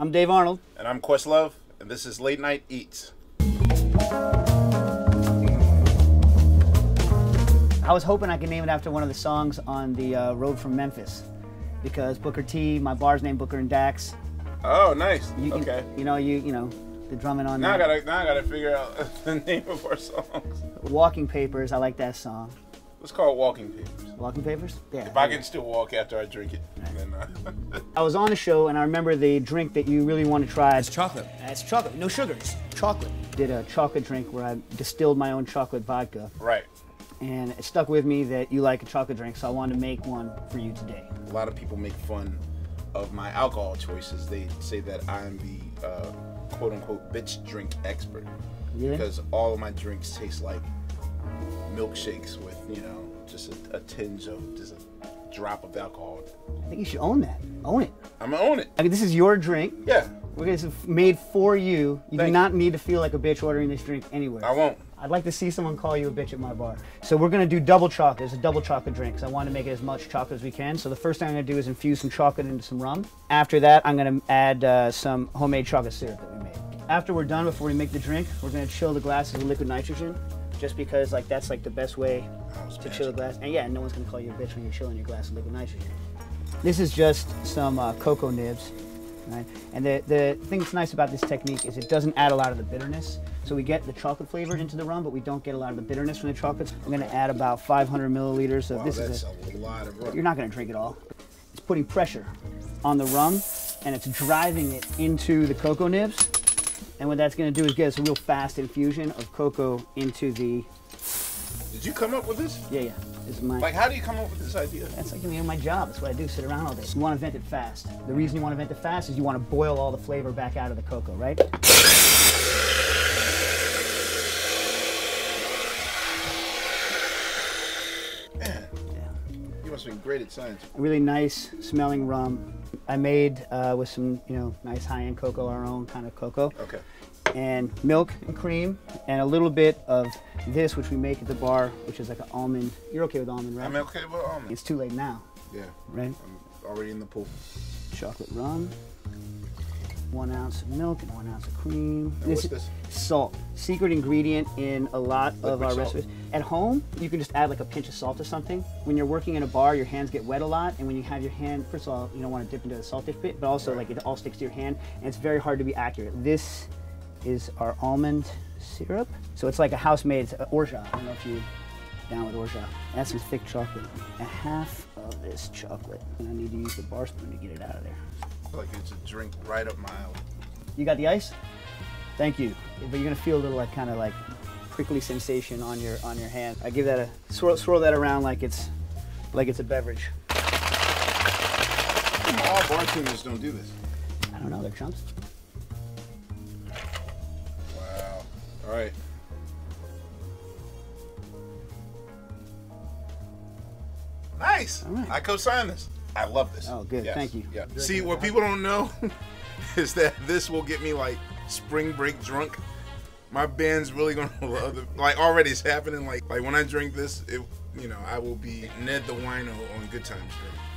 I'm Dave Arnold. And I'm Questlove, and this is Late Night Eats. I was hoping I could name it after one of the songs on the Road from Memphis, because Booker T, my bar's named Booker and Dax. Oh, nice. Okay. You know, the drumming on that. Now I gotta figure out the name of our songs. Walking Papers, I like that song. Let's call it Walking Papers. Walking Papers? Yeah. If I can still walk after I drink it, then I was on the show and I remember the drink that you really want to try. It's chocolate. It's chocolate. No sugars. Chocolate. Did a chocolate drink where I distilled my own chocolate vodka. Right. And it stuck with me that you like a chocolate drink, so I wanted to make one for you today. A lot of people make fun of my alcohol choices. They say that I'm the quote-unquote bitch drink expert. Really? Because all of my drinks taste like milkshakes with, you know, just a tinge of, just a drop of alcohol. I think you should own that. Own it. I'm gonna own it. I mean, this is your drink. Yeah. This is made for you. You do not need to feel like a bitch ordering this drink anywhere. I won't. I'd like to see someone call you a bitch at my bar. So we're gonna do double chocolate. It's a double chocolate drink, because I want to make it as much chocolate as we can. So the first thing I'm gonna do is infuse some chocolate into some rum. After that, I'm gonna add some homemade chocolate syrup that we made. After we're done, before we make the drink, we're gonna chill the glasses with liquid nitrogen, just because like that's like the best way to chill a glass. And yeah, no one's gonna call you a bitch when you're chilling your glass of liquid nitrogen. This is just some cocoa nibs. Right? And the thing that's nice about this technique is it doesn't add a lot of the bitterness. So we get the chocolate flavor into the rum, but we don't get a lot of the bitterness from the chocolates. I'm gonna add about 500 milliliters of this. That's a lot of rum. You're not gonna drink it all. It's putting pressure on the rum and it's driving it into the cocoa nibs. And what that's gonna do is get us a real fast infusion of cocoa into the... Did you come up with this? Yeah. This is mine. Like, how do you come up with this idea? That's like, my job. That's what I do, sit around all day. You want to vent it fast. The reason you want to vent it fast is you want to boil all the flavor back out of the cocoa, right? Man, you must have been great at science. A really nice smelling rum I made with some, nice high-end cocoa, our own kind of cocoa. Okay. And milk and cream and a little bit of this, which we make at the bar, which is like an almond. You're okay with almond, right? I'm okay with almond. It's too late now. Yeah. Right? I'm already in the pool. Chocolate rum, 1 ounce of milk and 1 ounce of cream. And this what's this? Salt. Secret ingredient in a lot of our recipes. At home, you can just add like a pinch of salt or something. When you're working in a bar, your hands get wet a lot, and when you have your hand, first of all, you don't want to dip into the salt dish bit, but also like it all sticks to your hand, and it's very hard to be accurate. This is our almond syrup. So it's like a house-made, it's orgeat. I don't know if you're down with orgeat. That's some thick chocolate. A half of this chocolate. And I need to use the bar spoon to get it out of there. I feel like it's a drink right up my alley. You got the ice? Thank you. But you're gonna feel a little like kind of like prickly sensation on your hand. I give that a swirl that around like it's a beverage. All bartenders don't do this. I don't know, they're chumps. All right. Nice. All right. I co-signed this. I love this. Oh, good. Yes. Thank you. Yeah. See, what people don't know is that this will get me like spring break drunk. My band's really gonna love it. Like already, it's happening. Like when I drink this, I will be Ned the Wino on Good Times Street.